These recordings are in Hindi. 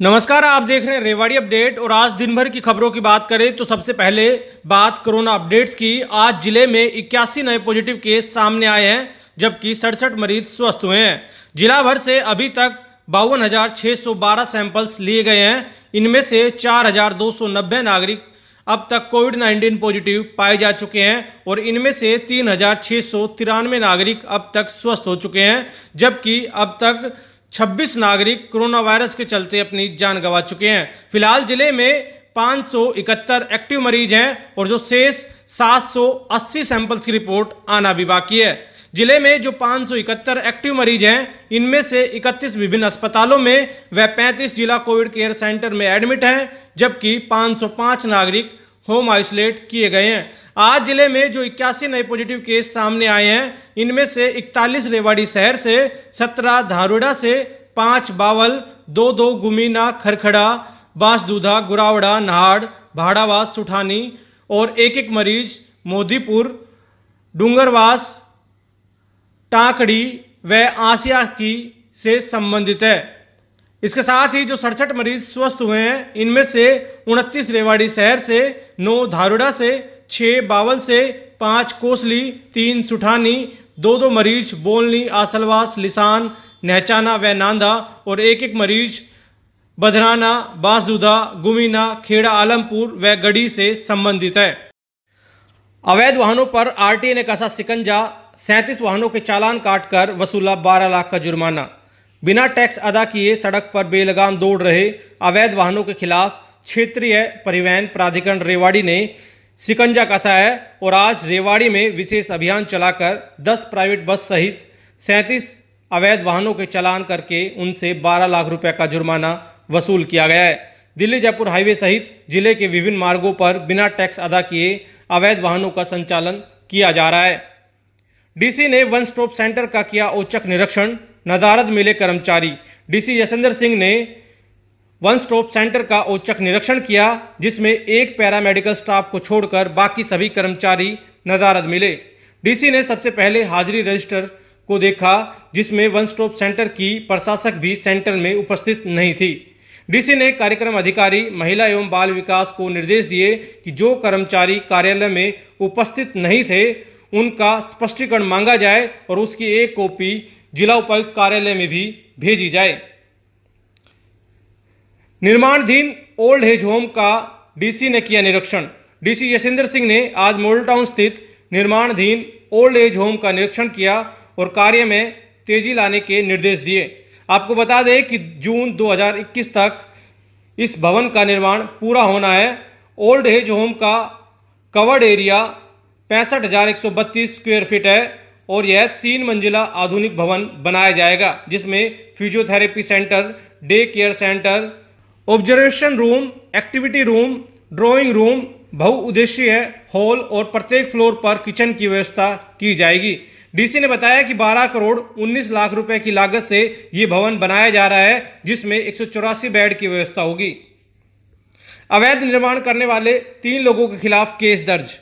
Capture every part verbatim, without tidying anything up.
नमस्कार, आप देख रहे हैं रेवाड़ी अपडेट। और आज दिन भर की खबरों की बात करें तो सबसे पहले बात कोरोना अपडेट्स की। आज जिले में इक्यासी नए पॉजिटिव केस सामने आए हैं, जबकि सड़सठ मरीज स्वस्थ हुए हैं। जिला भर से अभी तक बावन हजार छः सौ बारह सैंपल्स लिए गए हैं। इनमें से चार हजार दो सौ नब्बे नागरिक अब तक कोविड नाइन्टीन पॉजिटिव पाए जा चुके हैं और इनमें से तीन हजार छः सौ तिरानवे नागरिक अब तक स्वस्थ हो चुके हैं, जबकि अब तक छब्बीस नागरिक कोरोना वायरस के चलते अपनी जान गंवा चुके हैं। फिलहाल जिले में पाँच सौ इकहत्तर एक्टिव मरीज हैं और जो शेष सात सौ अस्सी सैंपल्स की रिपोर्ट आना भी बाकी है। जिले में जो पाँच सौ इकहत्तर एक्टिव मरीज हैं, इनमें से इकतीस विभिन्न अस्पतालों में व पैंतीस जिला कोविड केयर सेंटर में एडमिट हैं, जबकि पाँच सौ पाँच नागरिक होम आइसोलेट किए गए हैं। आज जिले में जो इक्यासी नए पॉजिटिव केस सामने आए हैं, इनमें से इकतालीस रेवाड़ी शहर से, सत्रह धारूड़ा से, पाँच बावल, दो दो गुमीना, खरखड़ा, बासदूदा, गुरावड़ा, नाहड़, भाड़ावास, सुठानी और एक एक मरीज मोदीपुर, डूंगरवास, टांकड़ी व आसिया की से संबंधित है। इसके साथ ही जो सड़सठ मरीज स्वस्थ हुए हैं, इनमें से उनतीस रेवाड़ी शहर से, नौ धारूड़ा से, छः बावल से, पाँच कोसली, तीन सुठानी, दो दो मरीज बोलनी, आसलवास, लिसान, नहचाना व नांदा और एक एक मरीज बदराना, बासदूदा, गुमीना, खेड़ा, आलमपुर व गढ़ी से संबंधित है। अवैध वाहनों पर आर टी ए ने कसा सिकंजा, सैंतीस वाहनों के चालान काटकर वसूला बारह लाख का जुर्माना। बिना टैक्स अदा किए सड़क पर बेलगाम दौड़ रहे अवैध वाहनों के खिलाफ क्षेत्रीय परिवहन प्राधिकरण रेवाड़ी ने सिकंजा कसा है और आज रेवाड़ी में विशेष अभियान चलाकर दस प्राइवेट बस सहित सैंतीस अवैध वाहनों के चालान करके उनसे बारह लाख रुपए का जुर्माना वसूल किया गया है। दिल्ली जयपुर हाईवे सहित जिले के विभिन्न मार्गों पर बिना टैक्स अदा किए अवैध वाहनों का संचालन किया जा रहा है। डीसी ने वन स्टॉप सेंटर का किया औचक निरीक्षण, नदारद मिले कर्मचारी। डीसी यशेंद्र सिंह ने वन स्टॉप सेंटर का औचक निरीक्षण किया, जिसमें एक पैरामेडिकल स्टाफ को छोड़कर बाकी सभी कर्मचारी नदारद मिले। डीसी ने सबसे पहले हाजिरी रजिस्टर को देखा, जिसमें वन स्टॉप सेंटर की प्रशासक भी सेंटर में उपस्थित नहीं थी। डीसी ने कार्यक्रम अधिकारी महिला एवं बाल विकास को निर्देश दिए कि जो कर्मचारी कार्यालय में उपस्थित नहीं थे, उनका स्पष्टीकरण मांगा जाए और उसकी एक कॉपी जिला उपायुक्त कार्यालय में भी भेजी जाए। निर्माणाधीन ओल्ड एज होम का डीसी ने किया निरीक्षण। डीसी यशेंद्र सिंह ने आज मोडल टाउन स्थित निर्माणाधीन ओल्ड एज होम का निरीक्षण किया और कार्य में तेजी लाने के निर्देश दिए। आपको बता दें कि जून दो हज़ार इक्कीस तक इस भवन का निर्माण पूरा होना है। ओल्ड एज होम का कवर्ड एरिया पैंसठ हज़ार एक सौ बत्तीस स्क्वेयर फीट है और यह तीन मंजिला आधुनिक भवन बनाया जाएगा, जिसमें physiotherapy centre, day care centre, observation room, activity room, drawing room, बहुउद्देशीय हॉल और प्रत्येक फ्लोर पर किचन की व्यवस्था की जाएगी। डीसी ने बताया कि बारह करोड़ उन्नीस लाख रुपए की लागत से ये भवन बनाया जा रहा है, जिसमें एक सौ चौरासी बेड की व्यवस्था होगी। अवैध निर्माण करने वाले तीन लोगों के खिलाफ केस दर्ज।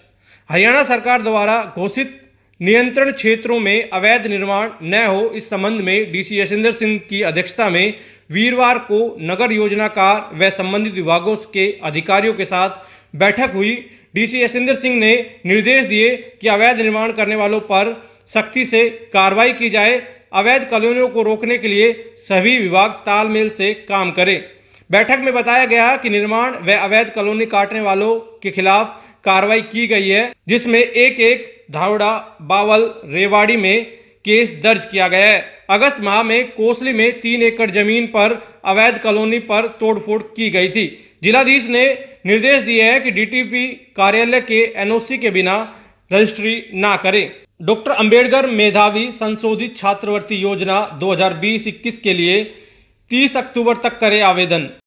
हरियाणा सरकार द्वारा घोषित नियंत्रण क्षेत्रों में अवैध निर्माण न हो, इस संबंध में डीसी यशेंद्र सिंह की अध्यक्षता में वीरवार को नगर योजनाकार व संबंधित विभागों के अधिकारियों के साथ बैठक हुई। डीसी यशेंद्र सिंह ने निर्देश दिए कि अवैध निर्माण करने वालों पर सख्ती से कार्रवाई की जाए। अवैध कॉलोनियों को रोकने के लिए सभी विभाग तालमेल से काम करें। बैठक में बताया गया कि निर्माण व अवैध कॉलोनी काटने वालों के खिलाफ कार्रवाई की गई है, जिसमें एक एक धारूड़ा, बावल, रेवाड़ी में केस दर्ज किया गया है। अगस्त माह में कोसली में तीन एकड़ जमीन पर अवैध कॉलोनी पर तोड़फोड़ की गई थी। जिलाधीश ने निर्देश दिए हैं कि डीटीपी कार्यालय के एनओसी के बिना रजिस्ट्री ना करें। डॉक्टर अंबेडकर मेधावी संशोधित छात्रवृत्ति योजना दो हज़ार बीस इक्कीस के लिए तीस अक्टूबर तक करें आवेदन।